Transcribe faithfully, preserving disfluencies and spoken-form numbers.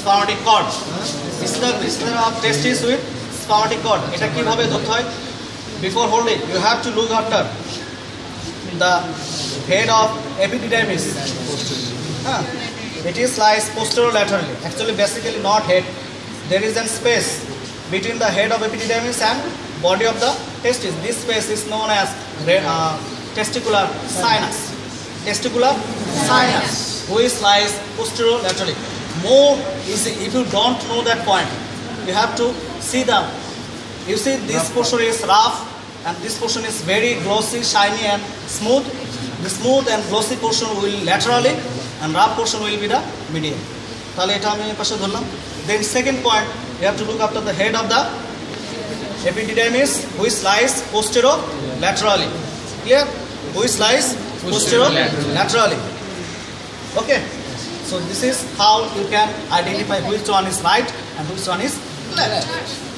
spermatic cord. Listener of testis with spermatic cord. Eta kibhabe dhorte hoy? Before holding, you have to look after the head of epididymis. Huh? It is lies posterior laterally. Actually, basically not head. There is a space between the head of epididymis and body of the testis. This space is known as uh, testicular sinus. Testicular sinus, which lies posterior laterally. More easy if you don't know that point. You have to see them. You see, this portion is rough, and this portion is very glossy, shiny, and smooth. The smooth and glossy portion will laterally, and rough portion will be the medial. Then second point, you have to look after the head of the epididymis, which lies posterior laterally. Clear? Which lies posterior laterally. Okay. So this is how you can identify which one is right and which one is left.